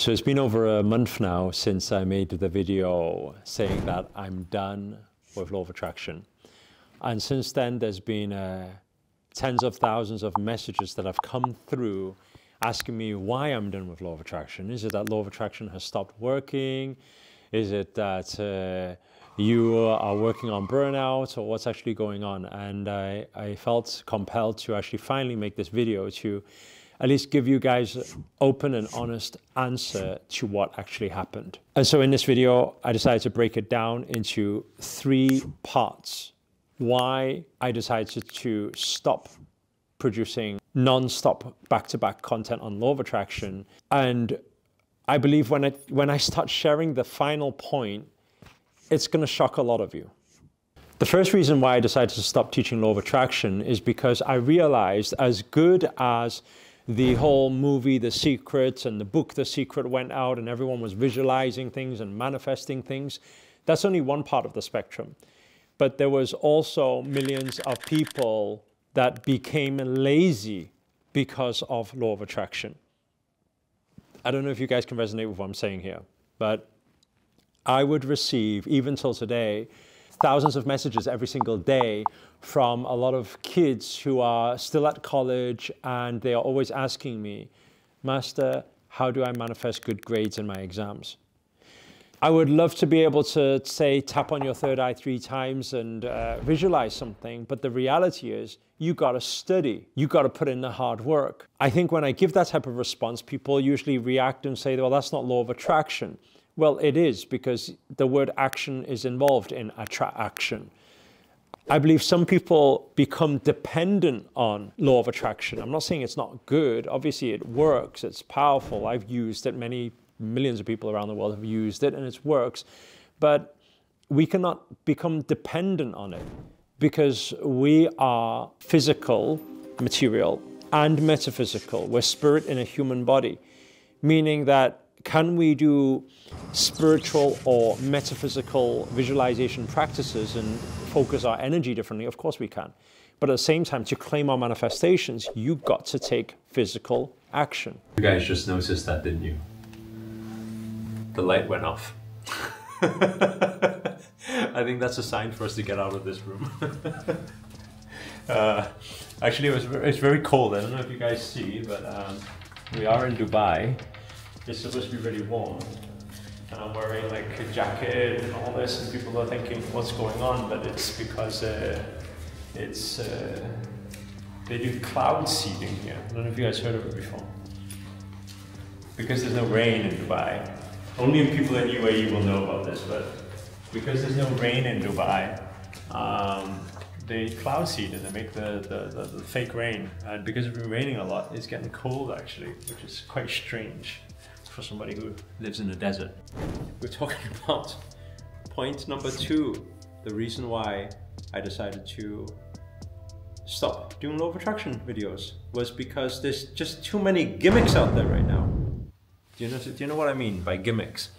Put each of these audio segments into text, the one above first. So it's been over a month now since I made the video saying that I'm done with Law of Attraction. And since then, there's been tens of thousands of messages that have come through asking me why I'm done with Law of Attraction. Is it that Law of Attraction has stopped working? Is it that you are working on burnout, or what's actually going on? And I felt compelled to actually finally make this video to at least give you guys an open and honest answer to what actually happened. And so in this video, I decided to break it down into three parts. Why I decided to stop producing non-stop back-to-back content on Law of Attraction. And I believe when I start sharing the final point, it's gonna shock a lot of you. The first reason why I decided to stop teaching Law of Attraction is because I realized, as good as the whole movie The Secret and the book The Secret went out and everyone was visualizing things and manifesting things, that's only one part of the spectrum. But there was also millions of people that became lazy because of Law of Attraction. I don't know if you guys can resonate with what I'm saying here, but I would receive, even till today, thousands of messages every single day from a lot of kids who are still at college, and they are always asking me, "Master, how do I manifest good grades in my exams?" I would love to be able to say, tap on your third eye 3 times and visualize something. But the reality is, you gotta study. You gotta put in the hard work. I think when I give that type of response, people usually react and say, well, that's not Law of Attraction. Well, it is, because the word action is involved in attraction. I believe some people become dependent on Law of Attraction. I'm not saying it's not good. Obviously, it works. It's powerful. I've used it. Many millions of people around the world have used it, and it works. But we cannot become dependent on it, because we are physical, material, and metaphysical. We're spirit in a human body, meaning that can we do spiritual or metaphysical visualization practices and focus our energy differently? Of course we can. But at the same time, to claim our manifestations, you've got to take physical action. You guys just noticed that, didn't you? The light went off. I think that's a sign for us to get out of this room. Actually, it's very cold. I don't know if you guys see, but we are in Dubai. It's supposed to be really warm. And I'm wearing like a jacket and all this, and people are thinking, what's going on? But it's because they do cloud seeding here. I don't know if you guys heard of it before. Because there's no rain in Dubai. Only people in UAE will know about this, but because there's no rain in Dubai, they cloud seed and they make the fake rain. And because it's been raining a lot, it's getting cold actually, which is quite strange for somebody who lives in the desert. We're talking about point number 2, the reason why I decided to stop doing Law of Attraction videos was because there's just too many gimmicks out there right now. Do you know what I mean by gimmicks?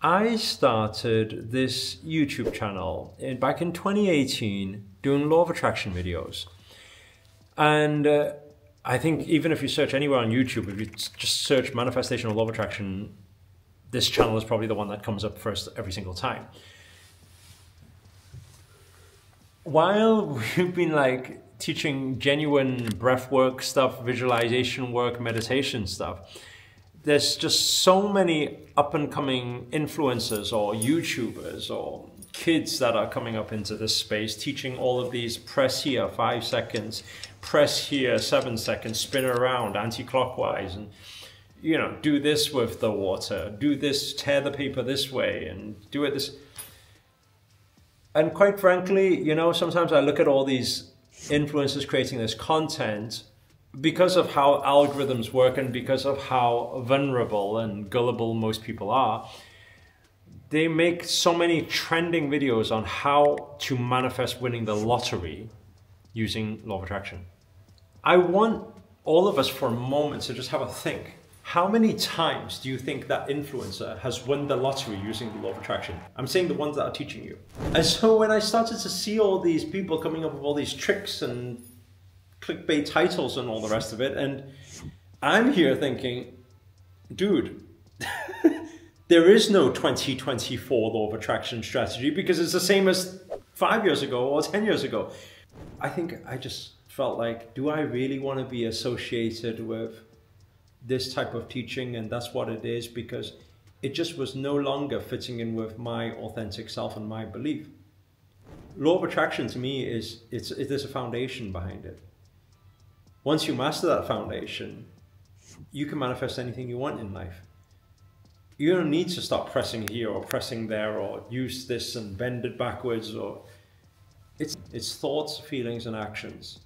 I started this YouTube channel back in 2018 doing Law of Attraction videos. And I think even if you search anywhere on YouTube, if you just search manifestation or Law of Attraction, this channel is probably the one that comes up first every single time. While we've been like teaching genuine breathwork stuff, visualization work, meditation stuff, there's just so many up-and-coming influencers or YouTubers or kids that are coming up into this space, teaching all of these press here 5 seconds, press here 7 seconds, spin around anti-clockwise, and you know, do this with the water, do this, tear the paper this way, and do it this. And quite frankly, you know, sometimes I look at all these influencers creating this content because of how algorithms work and because of how vulnerable and gullible most people are. They make so many trending videos on how to manifest winning the lottery using Law of Attraction. I want all of us for a moment to just have a think. How many times do you think that influencer has won the lottery using the Law of Attraction? I'm saying the ones that are teaching you. And so when I started to see all these people coming up with all these tricks and clickbait titles and all the rest of it, and I'm here thinking, dude, there is no 2024 Law of Attraction strategy because it's the same as 5 years ago or 10 years ago. I think I just felt like, do I really want to be associated with this type of teaching? And that's what it is, because it just was no longer fitting in with my authentic self and my belief. Law of Attraction to me is, there's a foundation behind it. Once you master that foundation, you can manifest anything you want in life. You don't need to start pressing here or pressing there or use this and bend it backwards. Or it's thoughts, feelings and actions.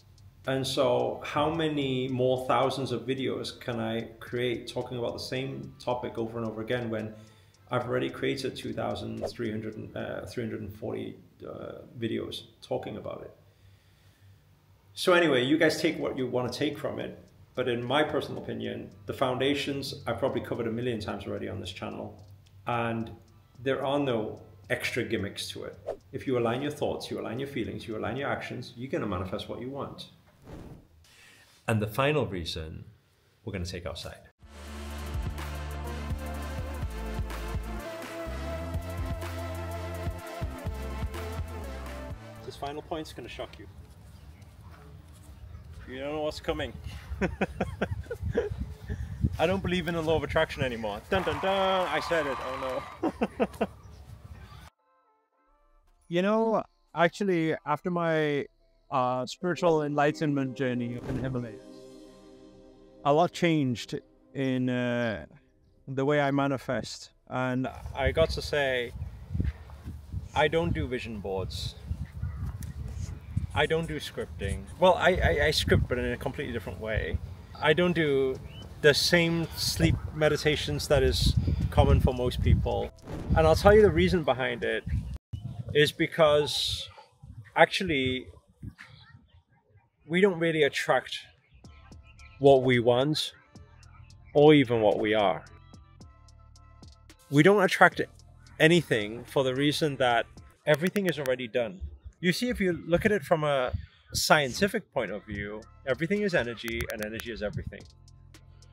And so how many more thousands of videos can I create talking about the same topic over and over again when I've already created 2,340 videos talking about it? So anyway, you guys take what you want to take from it. But in my personal opinion, the foundations I've probably covered a million times already on this channel. And there are no extra gimmicks to it. If you align your thoughts, you align your feelings, you align your actions, you're going to manifest what you want. And the final reason we're going to take outside. This final point's going to shock you. You don't know what's coming. I don't believe in the Law of Attraction anymore. Dun dun dun, I said it, oh no. You know, actually, after my spiritual enlightenment journey in Himalayas, a lot changed in the way I manifest. And I got to say, I don't do vision boards. I don't do scripting. Well, I script, but in a completely different way. I don't do the same sleep meditations that is common for most people. And I'll tell you the reason behind it is because actually we don't really attract what we want or even what we are. We don't attract anything for the reason that everything is already done. You see, if you look at it from a scientific point of view, everything is energy and energy is everything.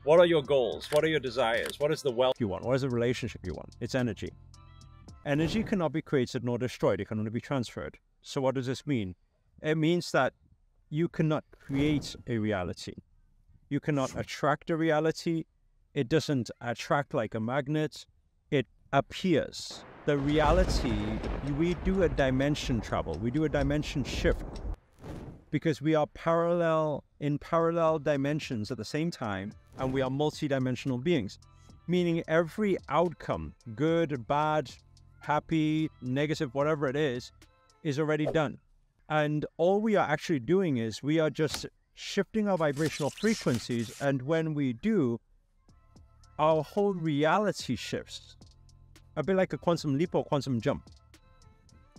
What are your goals? What are your desires? What is the wealth you want? What is the relationship you want? It's energy. Energy cannot be created nor destroyed. It can only be transferred. So what does this mean? It means that you cannot create a reality. You cannot attract a reality. It doesn't attract like a magnet. It appears. The reality, we do a dimension travel, we do a dimension shift, because we are in parallel dimensions at the same time, and we are multi-dimensional beings, meaning every outcome, good, bad, happy, negative, whatever it is already done. And all we are actually doing is we are just shifting our vibrational frequencies, and when we do, our whole reality shifts. A bit like a quantum leap or quantum jump.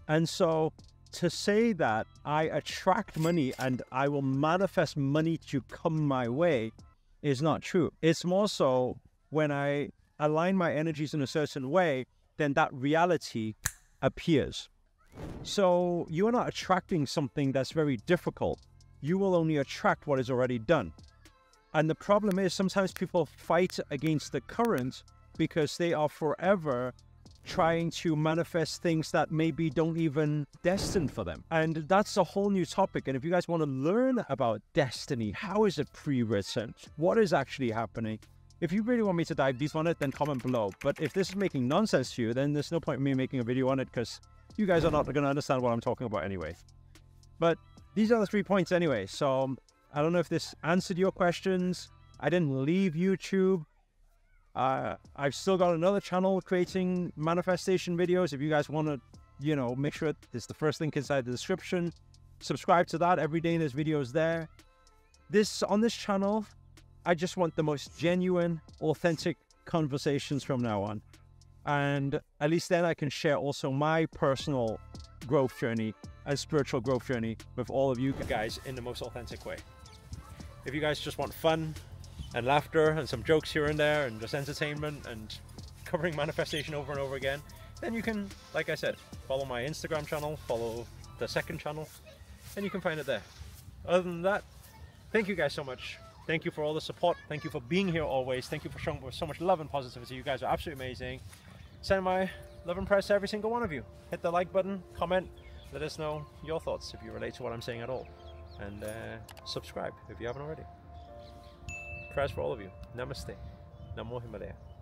And so to say that I attract money and I will manifest money to come my way is not true. It's more so when I align my energies in a certain way, then that reality appears. So you are not attracting something that's very difficult. You will only attract what is already done. And the problem is sometimes people fight against the current because they are forever trying to manifest things that maybe don't even destined for them. And that's a whole new topic. And if you guys want to learn about destiny, how is it pre-written? What is actually happening? If you really want me to dive deep on it, then comment below. But if this is making nonsense to you, then there's no point in me making a video on it because you guys are not going to understand what I'm talking about anyway. But these are the 3 points anyway. So I don't know if this answered your questions. I didn't leave YouTube. I've still got another channel creating manifestation videos. If you guys want to, you know, make sure there's the first link inside the description. Subscribe to that. Every day there's videos there. On this channel, I just want the most genuine, authentic conversations from now on. And at least then I can share also my personal growth journey and spiritual growth journey with all of you guys in the most authentic way. If you guys just want fun, and laughter and some jokes here and there and just entertainment and covering manifestation over and over again, then you can, like I said, follow my Instagram channel, follow the second channel, and you can find it there. Other than that, thank you guys so much Thank you for all the support. Thank you for being here always. Thank you for showing so much love and positivity. You guys are absolutely amazing. Send my love and prayers to every single one of you. Hit the like button, comment, let us know your thoughts if you relate to what I'm saying at all. And subscribe if you haven't already. Prayers for all of you. Namaste. Namo Himalaya.